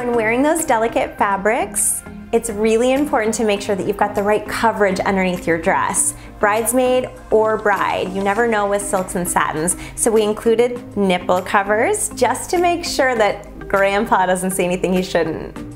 when wearing those delicate fabrics, it's really important to make sure that you've got the right coverage underneath your dress. Bridesmaid or bride, you never know with silks and satins. So we included nipple covers just to make sure that Grandpa doesn't see anything he shouldn't.